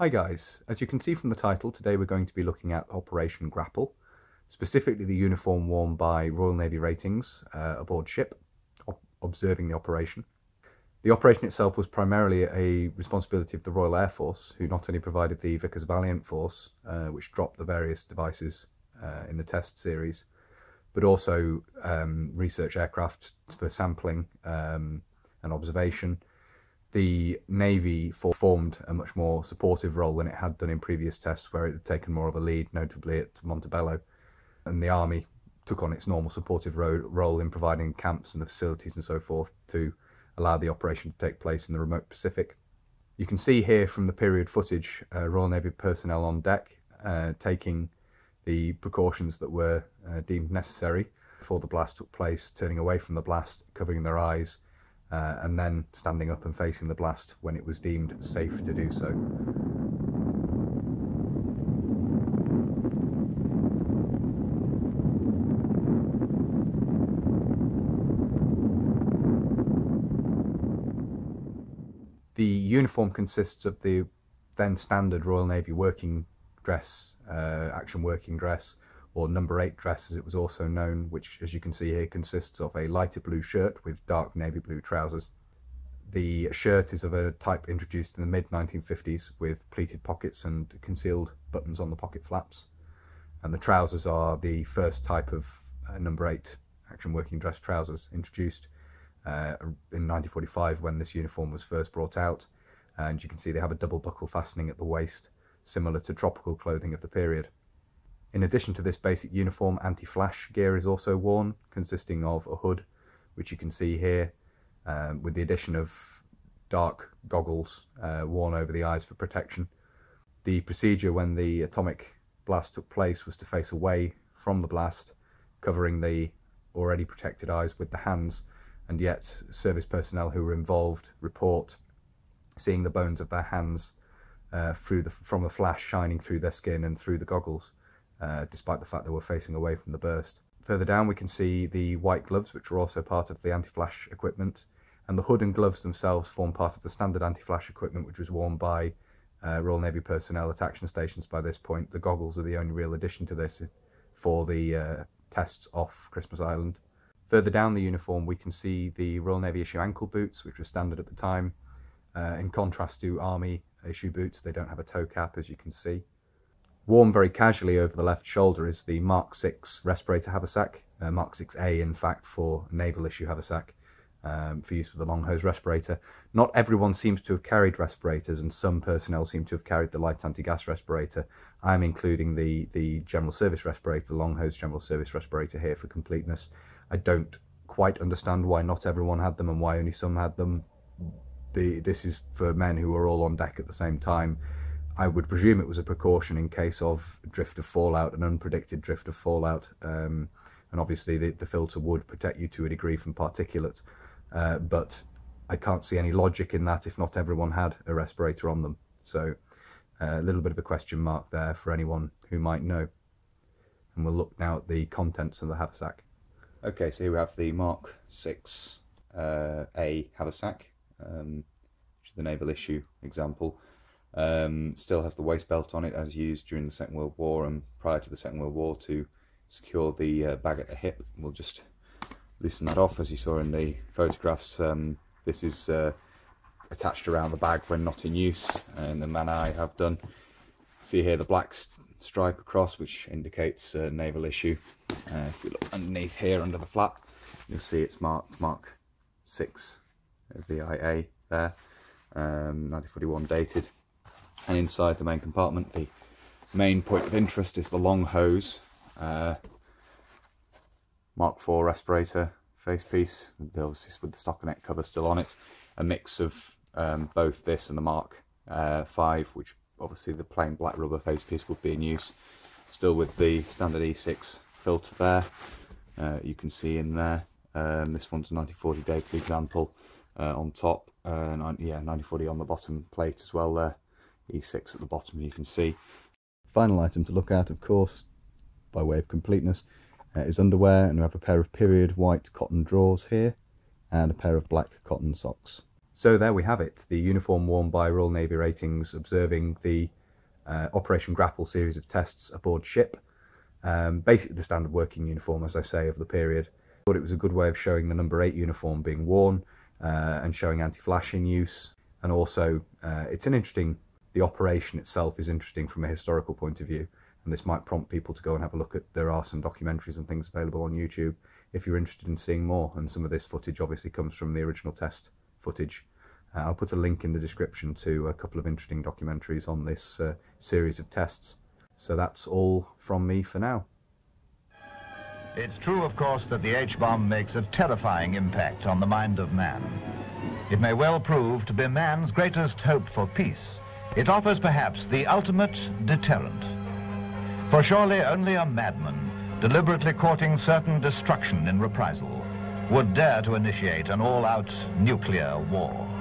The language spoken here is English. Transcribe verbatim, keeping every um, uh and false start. Hi guys, as you can see from the title, today we're going to be looking at Operation Grapple, specifically the uniform worn by Royal Navy ratings uh, aboard ship, observing the operation. The operation itself was primarily a responsibility of the Royal Air Force, who not only provided the Vickers Valiant force, uh, which dropped the various devices uh, in the test series, but also um, research aircraft for sampling um, and observation. The Navy formed a much more supportive role than it had done in previous tests, where it had taken more of a lead, notably at Montebello, and the Army took on its normal supportive role in providing camps and the facilities and so forth to allow the operation to take place in the remote Pacific. You can see here from the period footage uh, Royal Navy personnel on deck uh, taking the precautions that were uh, deemed necessary before the blast took place, turning away from the blast, covering their eyes, Uh, and then standing up and facing the blast when it was deemed safe to do so. The uniform consists of the then standard Royal Navy working dress, uh, action working dress, or number eight dress as it was also known, which as you can see here consists of a lighter blue shirt with dark navy blue trousers. The shirt is of a type introduced in the mid nineteen fifties with pleated pockets and concealed buttons on the pocket flaps, and the trousers are the first type of uh, number eight action working dress trousers introduced uh, in nineteen forty-five when this uniform was first brought out, and you can see they have a double buckle fastening at the waist similar to tropical clothing of the period. In addition to this basic uniform, anti-flash gear is also worn, consisting of a hood, which you can see here, um, with the addition of dark goggles uh, worn over the eyes for protection. The procedure when the atomic blast took place was to face away from the blast, covering the already protected eyes with the hands, and yet service personnel who were involved report seeing the bones of their hands uh, through the, from the flash shining through their skin and through the goggles. Uh, despite the fact that we're facing away from the burst. Further down we can see the white gloves, which are also part of the anti-flash equipment, and the hood and gloves themselves form part of the standard anti-flash equipment which was worn by uh, Royal Navy personnel at action stations by this point. The goggles are the only real addition to this for the uh, tests off Christmas Island. Further down the uniform we can see the Royal Navy issue ankle boots, which were standard at the time. Uh, in contrast to Army issue boots, they don't have a toe cap, as you can see. Worn very casually over the left shoulder is the Mark six respirator haversack, uh, Mark six A in fact for naval issue haversack, um, for use with the long hose respirator. Not everyone seems to have carried respirators, and some personnel seem to have carried the light anti-gas respirator. I'm including the, the general service respirator, the long hose general service respirator here for completeness. I don't quite understand why not everyone had them and why only some had them. The, this is for men who were all on deck at the same time. I would presume it was a precaution in case of drift of fallout, an unpredicted drift of fallout, um, and obviously the, the filter would protect you to a degree from particulate, uh, but I can't see any logic in that if not everyone had a respirator on them, so uh, a little bit of a question mark there for anyone who might know. And we'll look now at the contents of the haversack. Okay, so here we have the Mark six A haversack, um, which is the naval issue example. Um, still has the waist belt on it as used during the Second World War and prior to the Second World War to secure the uh, bag at the hip. We'll just loosen that off. As you saw in the photographs, um, this is uh, attached around the bag when not in use, and the manner I have done. See here the black stripe across, which indicates uh, naval issue. Uh, if you look underneath here under the flap, you'll see it's marked Mark six V I A there, um, nineteen forty-one dated. And inside the main compartment, the main point of interest is the long hose, uh, Mark four respirator facepiece, obviously with the stockinette cover still on it. A mix of um, both this and the Mark five, which obviously the plain black rubber facepiece would be in use. Still with the standard E six filter there, uh, you can see in there. Um, this one's a nineteen forty dated example uh, on top, uh, yeah, nineteen forty on the bottom plate as well there. E six at the bottom, you can see. Final item to look at, of course, by way of completeness, uh, is underwear, and we have a pair of period white cotton drawers here and a pair of black cotton socks. So there we have it, the uniform worn by Royal Navy Ratings observing the uh, Operation Grapple series of tests aboard ship. Um, basically the standard working uniform, as I say, of the period. I thought it was a good way of showing the number eight uniform being worn uh, and showing anti-flash in use. And also, uh, it's an interesting, the operation itself is interesting from a historical point of view. And this might prompt people to go and have a look at, there are some documentaries and things available on YouTube if you're interested in seeing more. And some of this footage obviously comes from the original test footage. Uh, I'll put a link in the description to a couple of interesting documentaries on this uh, series of tests. So that's all from me for now. It's true, of course, that the H bomb makes a terrifying impact on the mind of man. It may well prove to be man's greatest hope for peace. It offers perhaps the ultimate deterrent. For surely only a madman, deliberately courting certain destruction in reprisal, would dare to initiate an all-out nuclear war.